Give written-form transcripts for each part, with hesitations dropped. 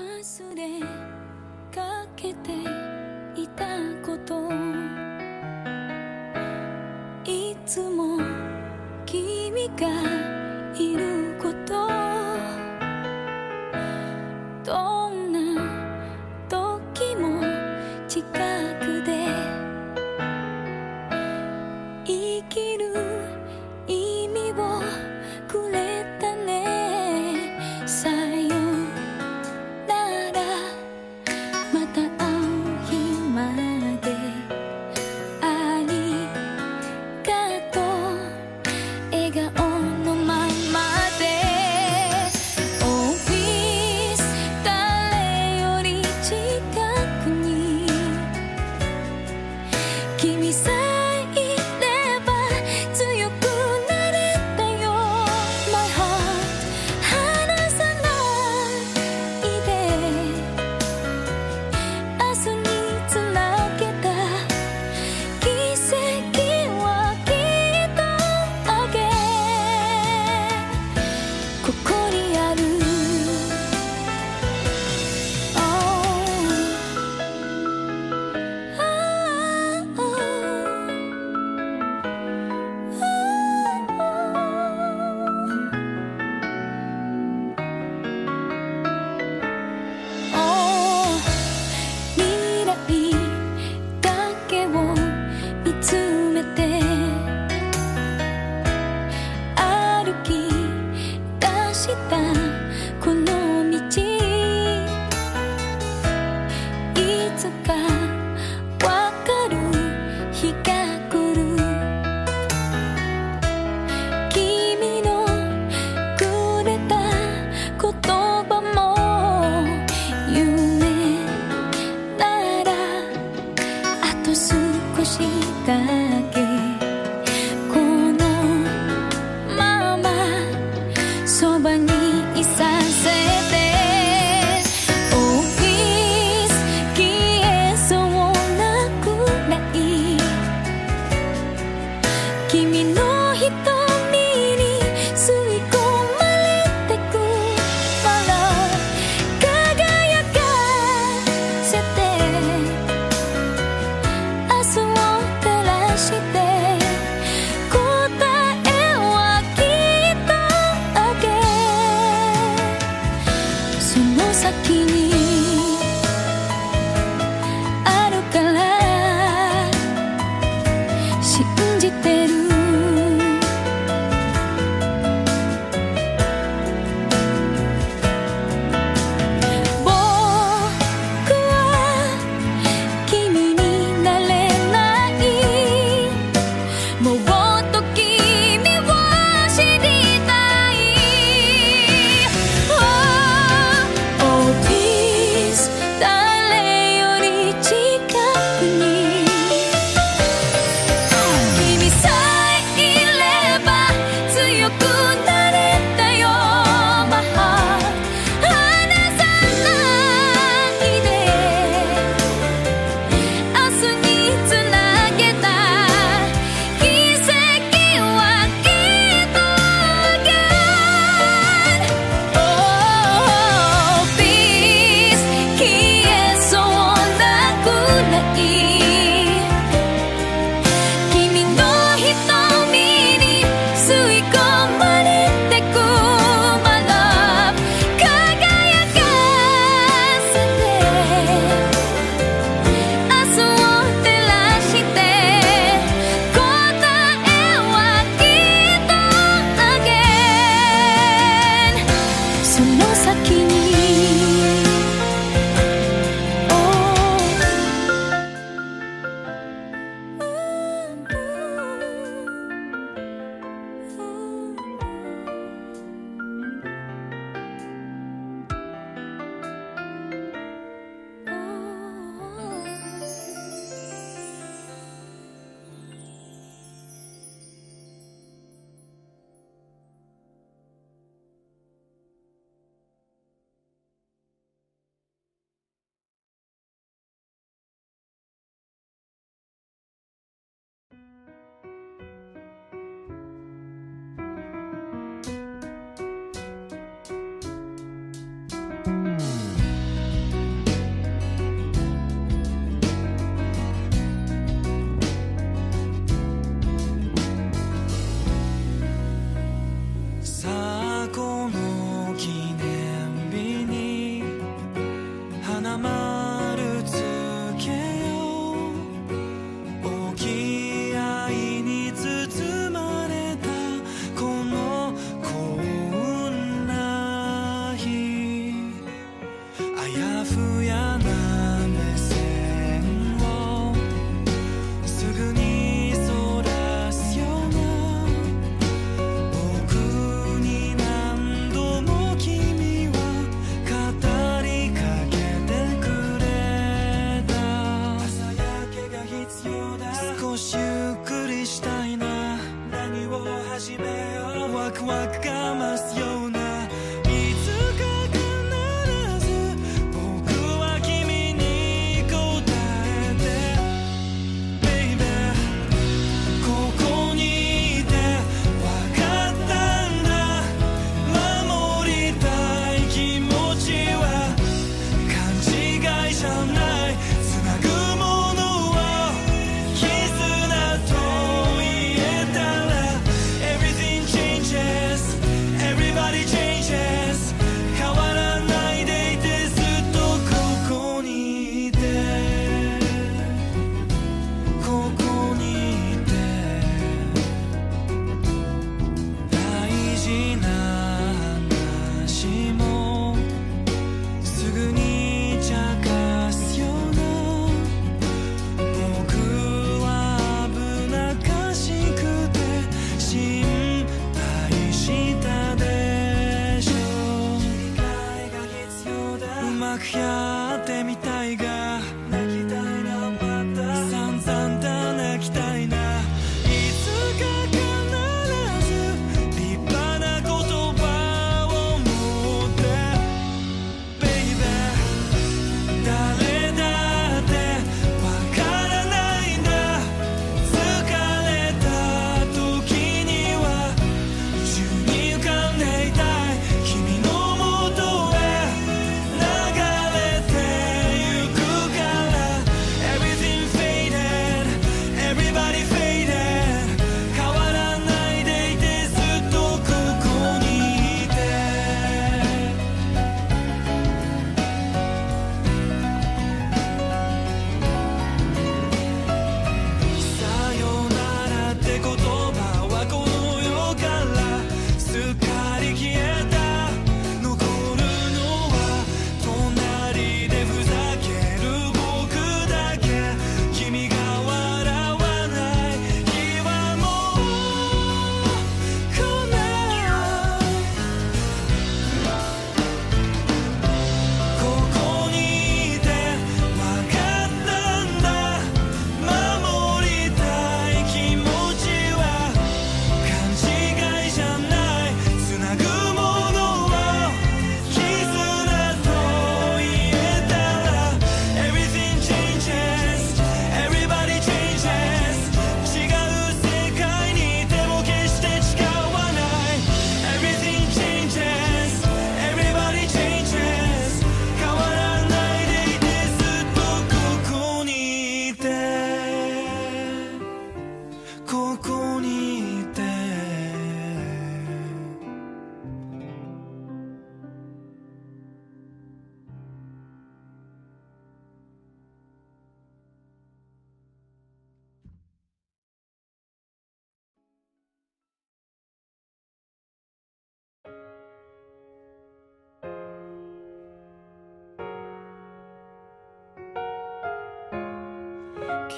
忘れかけていたこと」「いつも君がいること」「どんな時も近くで」「生きる意味をくれたね」「さよならまた会う日まで」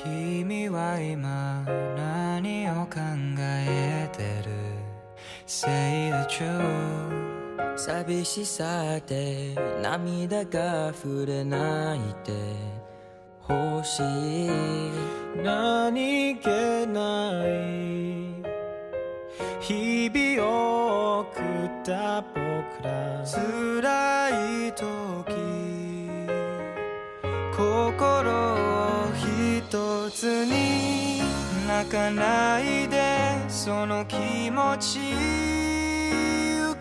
君は今何を考えてる？ Say the truth。 寂しさで涙が溢れないでほしい。何気ない日々を送った僕ら、辛い時心を一つに泣かないで、その気持ち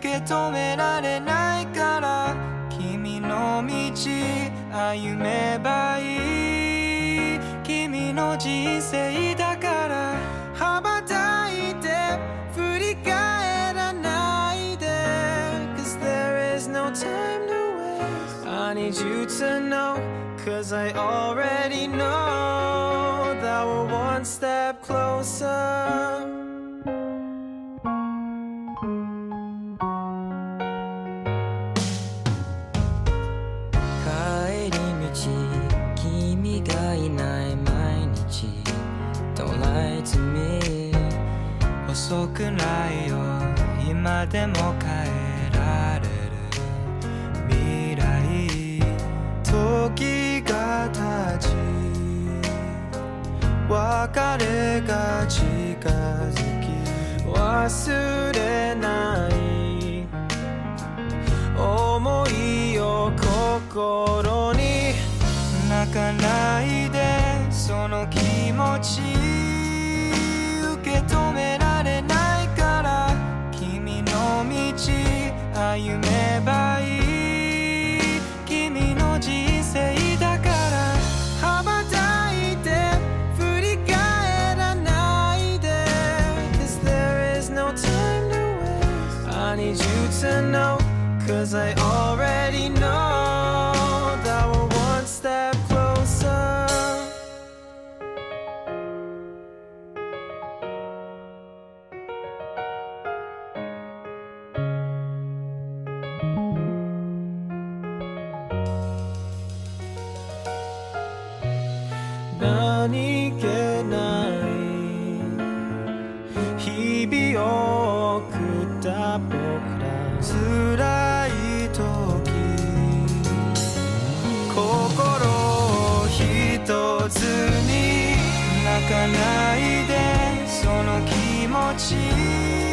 受け止められないから、君の道歩めばいい。君の人生だから羽ばたいて振り返らないで、 Cause there is no time to waste。 I need you to know Cause I already know that we're one step closer. Don't lie to me. 遅くないよ、今でも変えられる未来。時別れが近づき、忘れないち受け止められないから、君の道歩めばいい、君の人生だから、羽ばたいて振り返らないで、 Cause there is no time to waste. I need you to know, cause I already know that we're one step closer.何気ない日々を送った僕ら、辛い時心をひとつに泣かないで、その気持ち